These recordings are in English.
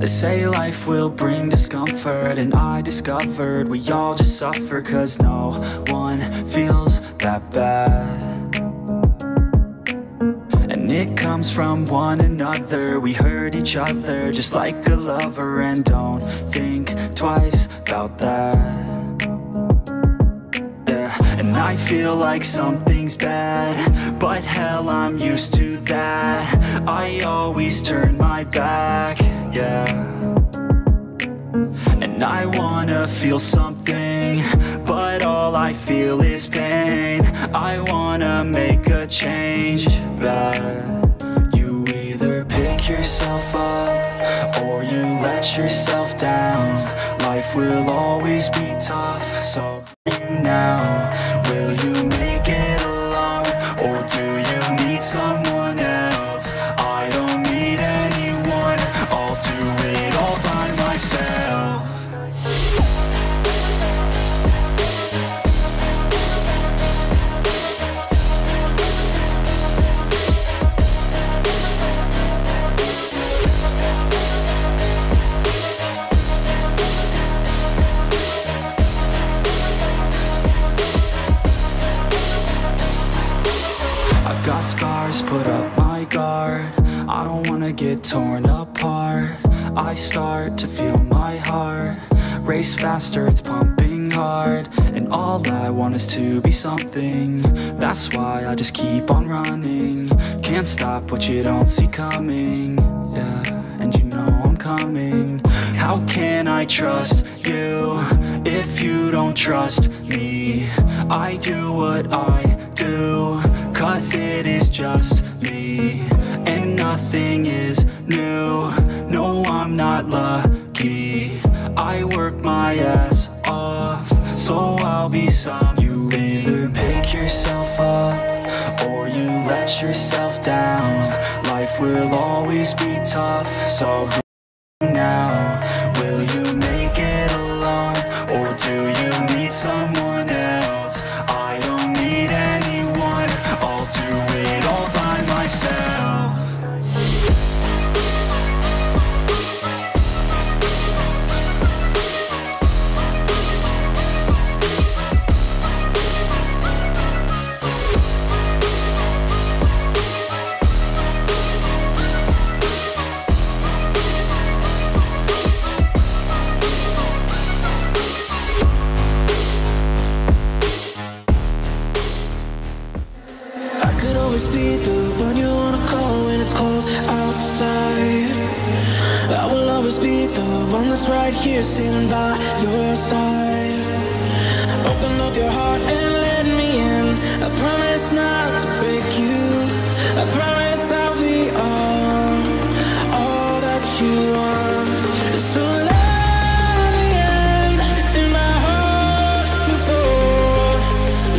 They say life will bring discomfort, and I discovered we all just suffer, cause no one feels that bad. And it comes from one another, we hurt each other just like a lover, and don't think twice about that. And I feel like something's bad, but hell, I'm used to that. I always turn my back, yeah. And I wanna feel something, but all I feel is pain. I wanna make a change, but you either pick yourself up, or you let yourself down. Life will always be tough, so you now. Will you make it alone, or do you need someone else? I don't need anyone, I'll do it all by myself. Got scars, put up my guard. I don't wanna get torn apart. I start to feel my heart race faster, it's pumping hard. And all I want is to be something. That's why I just keep on running. Can't stop what you don't see coming. Yeah, and you know I'm coming. How can I trust you if you don't trust me? I do what I do, cause it is just me, and nothing is new. No, I'm not lucky. I work my ass off, so I'll be some. You either pick yourself up, or you let yourself down. Life will always be tough, so who now? Will you make it alone, or do you need someone else? I don't need anyone, I'll do it all by myself. Right here, standing by your side. Open up your heart and let me in. I promise not to break you. I promise I'll be all that you want. So let me in, and my heart will fall.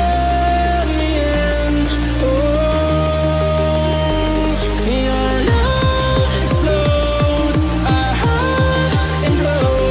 Let me in, oh. Your love explodes, our heart implodes.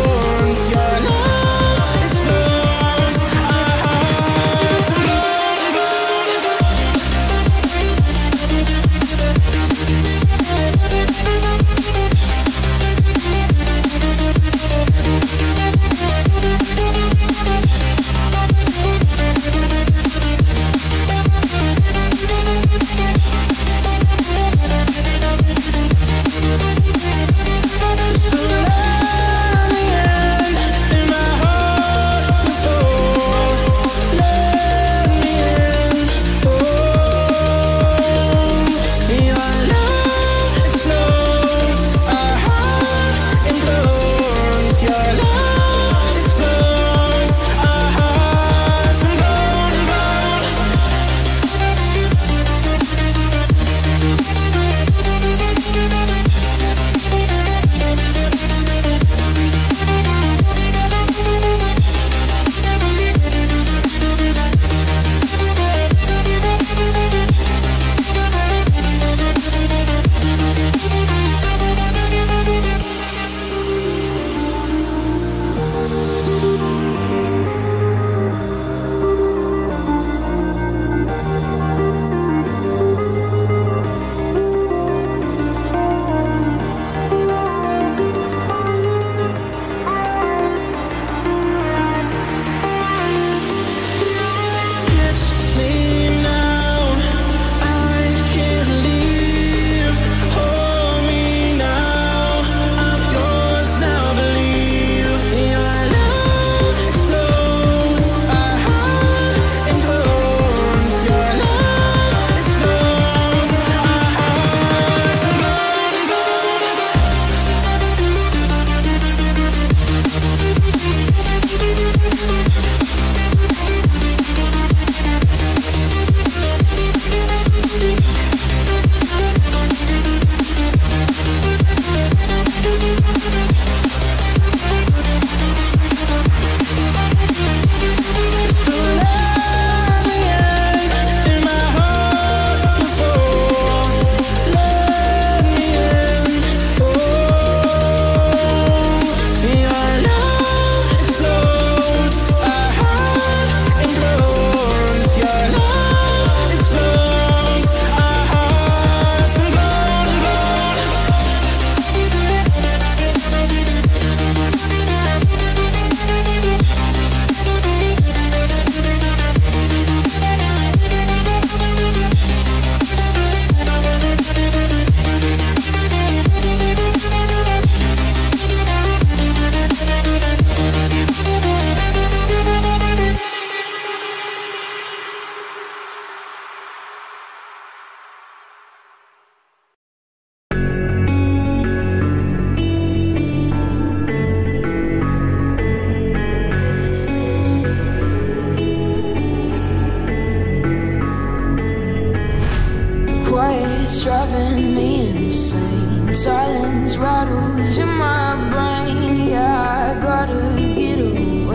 rattles in my brain. Yeah, I gotta get away.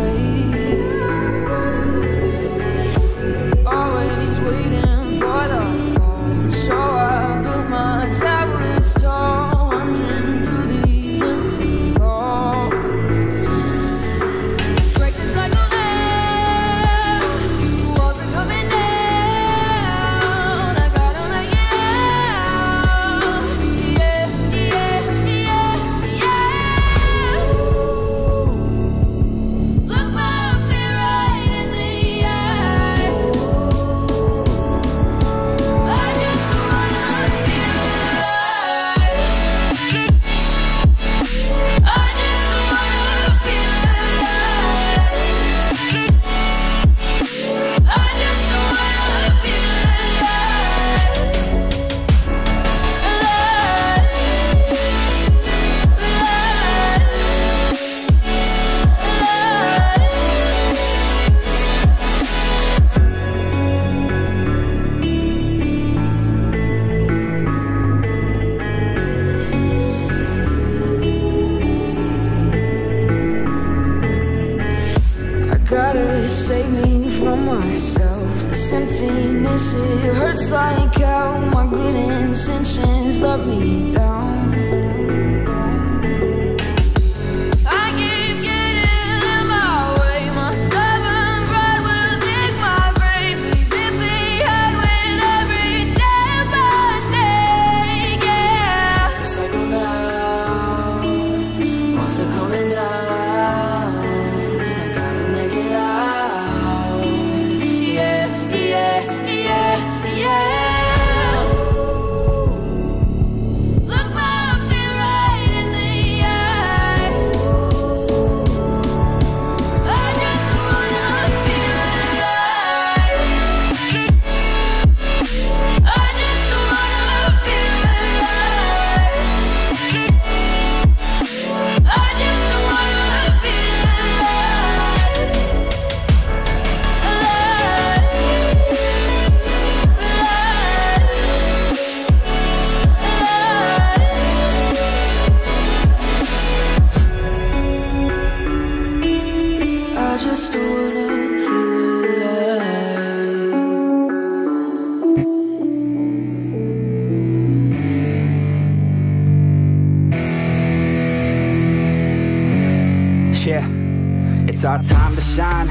Always waiting for the phone, so I built my towers tall, wandering through these empty halls. Breaks the cycle there, walls are coming down. I gotta make it out. Yeah. Ooh. Look my fear right in the eye. Ooh. I just wanna feel alive. I just wanna feel alive. I just wanna feel alive. Gotta save me from myself. This emptiness, it hurts like hell. My good intentions let me down. I keep getting in my way. My stubborn pride will dig my grave. Leaves it behind with every step I take. Yeah. Cycle now, walls are coming down. I gotta make it out. Yeah. Ooh. Look my fear right in the eye. Ooh. I just wanna feel alive. I just wanna feel alive. I just wanna feel alive. I just wanna feel alive. Yeah, it's our time to shine.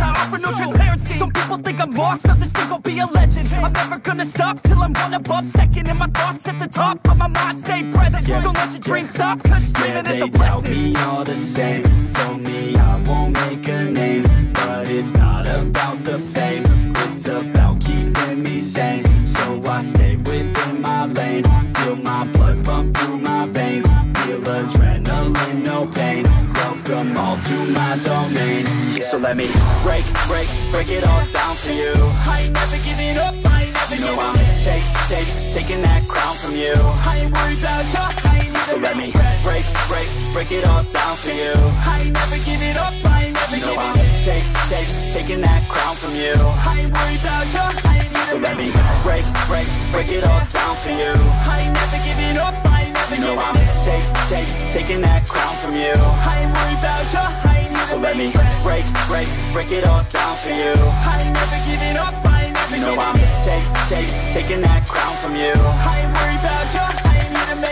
I offer no transparency. Some people think I'm lost. lost, nothing still gon' be a legend. I'm never gonna stop till I'm one above second, and my thoughts at the top, but my mind stay present. Don't let your dreams stop, cause dreaming is a blessing. They tell me all the same, told me I won't make a name, but it's not about the fame, it's about keeping me sane. So I stay within my lane, feel my blood pump through my veins, feel adrenaline, no pain, welcome all to my domain. So let me break it all down for you. I ain't never giving up, I ain't never giving up. You know I'm taking that crown from you. I ain't worried about ya, I ain't never. So let me break it all down for you. I ain't never giving up, I ain't never giving up. You know I'm taking that crown from you. I ain't worried about ya, I ain't never. So let me break it all down for you. I ain't never giving up, I ain't never giving up. You know I'm taking that crown from you. I ain't worried about ya, I ain't never. So let me break it all down for you. I ain't never giving up, I ain't never giving up. You know I'm taking that crown from you. I ain't worried about you, I ain't here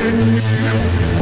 to make friends.